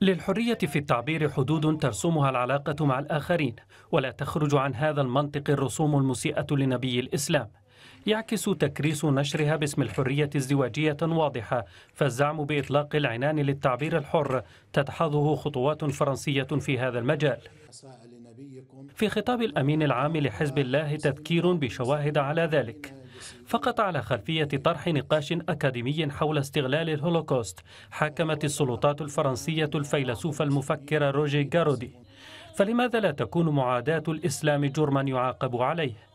للحرية في التعبير حدود ترسمها العلاقة مع الآخرين، ولا تخرج عن هذا المنطق الرسوم المسيئة لنبي الإسلام. يعكس تكريس نشرها باسم الحرية ازدواجية واضحة، فالزعم بإطلاق العنان للتعبير الحر تدحضه خطوات فرنسية في هذا المجال. في خطاب الأمين العام لحزب الله تذكير بشواهد على ذلك، فقط على خلفية طرح نقاش أكاديمي حول استغلال الهولوكوست حاكمت السلطات الفرنسية الفيلسوف المفكر روجيه غارودي، فلماذا لا تكون معاداة الإسلام جرما يعاقب عليه؟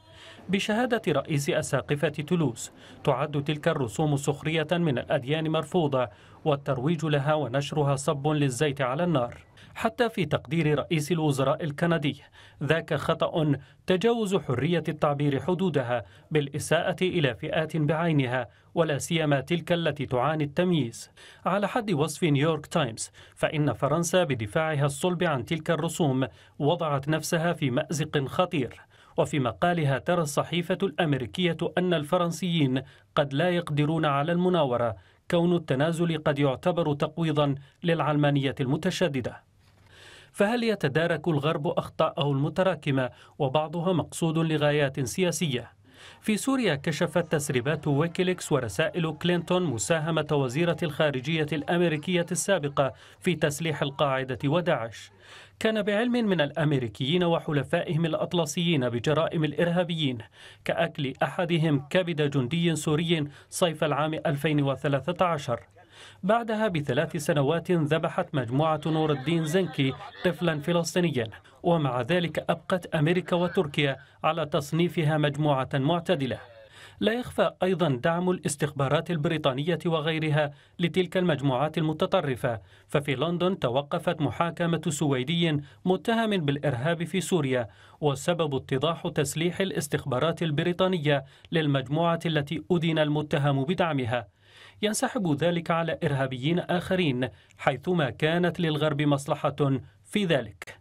بشهادة رئيس أساقفة تولوز تعد تلك الرسوم سخرية من الأديان مرفوضة، والترويج لها ونشرها صب للزيت على النار. حتى في تقدير رئيس الوزراء الكندي ذاك خطأ تجاوز حرية التعبير حدودها بالإساءة إلى فئات بعينها، ولا سيما تلك التي تعاني التمييز. على حد وصف نيويورك تايمز، فإن فرنسا بدفاعها الصلب عن تلك الرسوم وضعت نفسها في مأزق خطير. وفي مقالها ترى الصحيفة الأمريكية أن الفرنسيين قد لا يقدرون على المناورة، كون التنازل قد يعتبر تقويضا للعلمانية المتشددة. فهل يتدارك الغرب أخطاءه المتراكمة وبعضها مقصود لغايات سياسية؟ في سوريا كشفت تسريبات ويكيليكس ورسائل كلينتون مساهمة وزيرة الخارجية الأمريكية السابقة في تسليح القاعدة وداعش. كان بعلم من الأمريكيين وحلفائهم الأطلسيين بجرائم الإرهابيين، كأكل أحدهم كبد جندي سوري صيف العام 2013. بعدها بثلاث سنوات ذبحت مجموعة نور الدين زنكي طفلا فلسطينيا، ومع ذلك أبقت أمريكا وتركيا على تصنيفها مجموعة معتدلة. لا يخفى أيضا دعم الاستخبارات البريطانية وغيرها لتلك المجموعات المتطرفة، ففي لندن توقفت محاكمة سويدي متهم بالإرهاب في سوريا، والسبب اتضاح تسليح الاستخبارات البريطانية للمجموعة التي أدين المتهم بدعمها. ينسحب ذلك على إرهابيين آخرين حيثما كانت للغرب مصلحة في ذلك.